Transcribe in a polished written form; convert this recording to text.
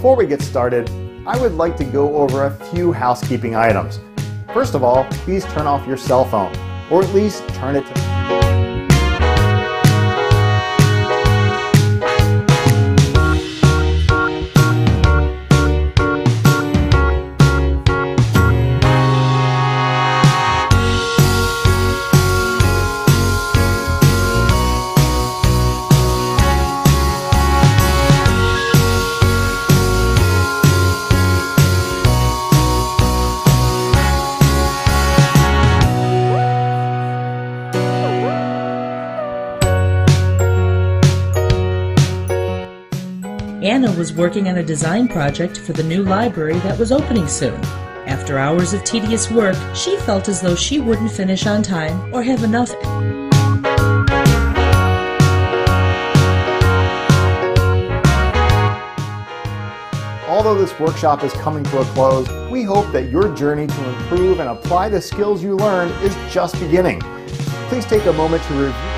before we get started, I would like to go over a few housekeeping items. First of all, please turn off your cell phone, or at least turn it to... Anna was working on a design project for the new library that was opening soon. After hours of tedious work, she felt as though she wouldn't finish on time or have enough. Although this workshop is coming to a close, we hope that your journey to improve and apply the skills you learned is just beginning. Please take a moment to review